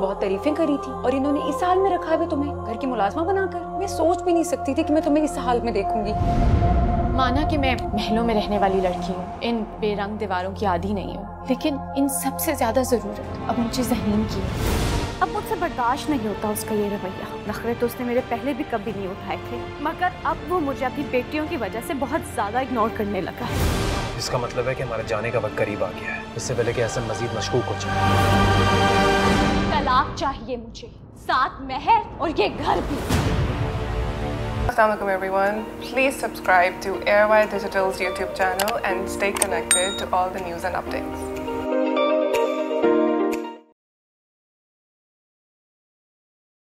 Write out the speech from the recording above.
बहुत तारीफें करी थी और इन्होंने इस हाल में रखा है तुम्हें घर की मुलाजमा बनाकर। मैं सोच भी नहीं सकती थी कि मैं तुम्हें इस हाल में देखूंगी। माना कि मैं महलों में रहने वाली लड़की हूँ, इन बेरंग दीवारों की आदी नहीं हूँ, लेकिन इन सबसे ज्यादा जरूरत अब मुझे ज़हीन की है। अब मुझसे बर्दाश्त नहीं होता उसका ये रवैया। नखरे तो उसने मेरे पहले भी कभी नहीं उठाए थे, मगर अब वो मुझे अपनी बेटियों की वजह से बहुत ज्यादा इग्नोर करने लगा है। इसका मतलब है कि हमारे जाने का वक्त करीब आ गया है, इससे पहले कि ऐसा मजीद मशकूक हो जाए। तलाक चाहिए मुझे, साथ महर और ये घर भी। Assalamualaikum everyone. Please subscribe to Airwire Digital's YouTube channel and stay connected to all the news and updates.